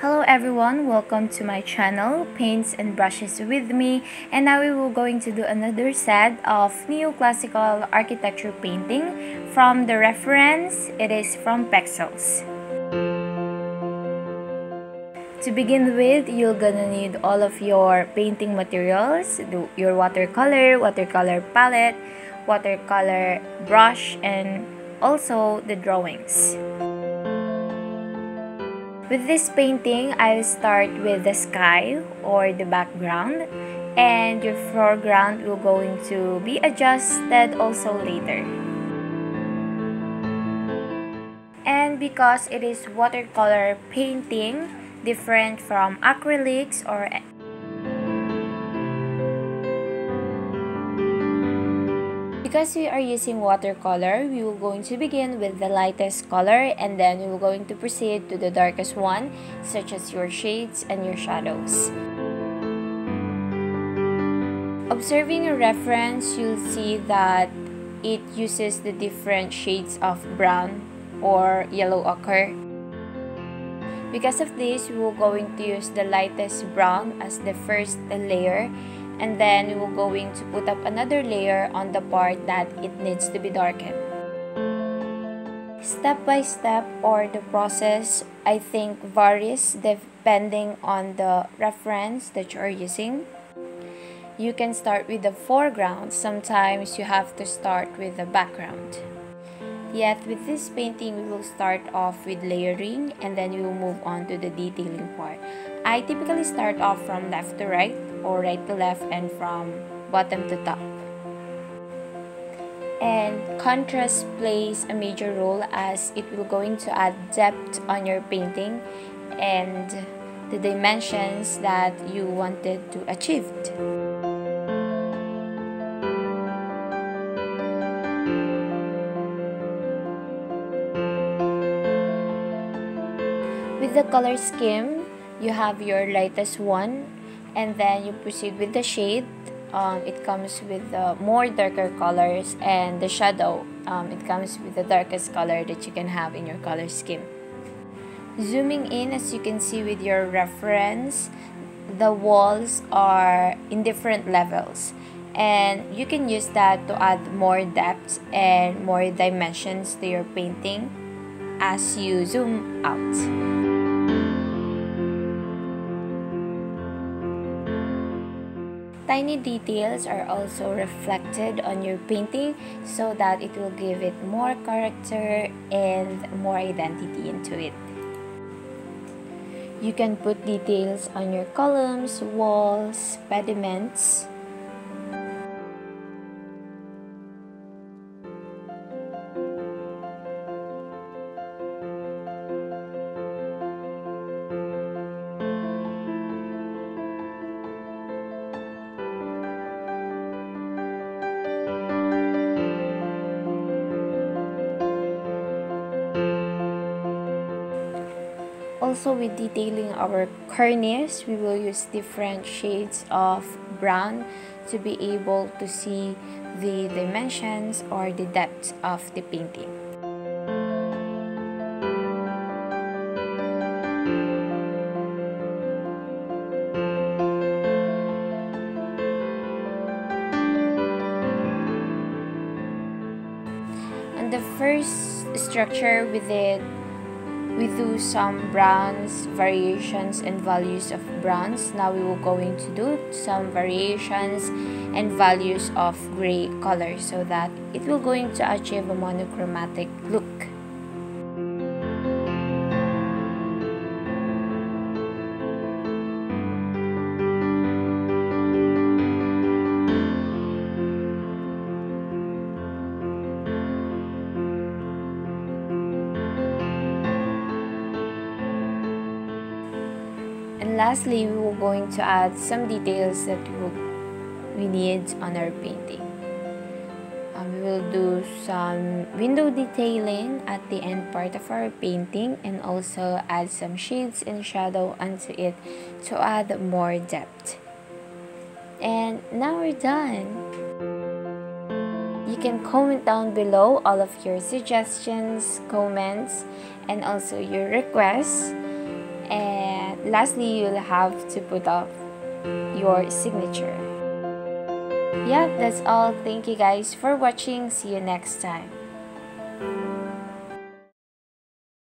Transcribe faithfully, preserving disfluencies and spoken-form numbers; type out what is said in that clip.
Hello everyone, welcome to my channel Paints and Brushes with me, and now we will going to do another set of neoclassical architecture painting from the reference. It is from Pexels. To begin with, you're gonna need all of your painting materials, your watercolor, watercolor palette, watercolor brush, and also the drawings. With this painting, I'll start with the sky or the background, and your foreground will going to be adjusted also later. And because it is watercolor painting, different from acrylics or Because we are using watercolor, we will going to begin with the lightest color, and then we will going to proceed to the darkest one, such as your shades and your shadows. Observing a reference, you'll see that it uses the different shades of brown or yellow ochre. Because of this, we will going to use the lightest brown as the first layer, and then we will going to put up another layer on the part that it needs to be darkened. Step by step, or the process, I think varies depending on the reference that you are using. You can start with the foreground. Sometimes you have to start with the background. Yet with this painting, we will start off with layering, and then we will move on to the detailing part. I typically start off from left to right, or right to left, and from bottom to top. And contrast plays a major role, as it will going to add depth on your painting and the dimensions that you wanted to achieve. With the color scheme, you have your lightest one, and then you proceed with the shade. Um, it comes with the more darker colors, and the shadow, um, it comes with the darkest color that you can have in your color scheme. Zooming in, as you can see with your reference, the walls are in different levels, and you can use that to add more depth and more dimensions to your painting as you zoom out. Tiny details are also reflected on your painting, so that it will give it more character and more identity into it. You can put details on your columns, walls, pediments. Also, with detailing our cornice, we will use different shades of brown to be able to see the dimensions or the depth of the painting. And the first structure with it, we do some browns, variations, and values of browns. Now we will going to do some variations and values of gray color, so that it will going to achieve a monochromatic look. Lastly, we were going to add some details that we need on our painting. Um, we will do some window detailing at the end part of our painting, and also add some shades and shadow onto it to add more depth. And now we're done! You can comment down below all of your suggestions, comments, and also your requests. And Lastly, you'll have to put up your signature. Yeah, that's all. Thank you guys for watching. See you next time.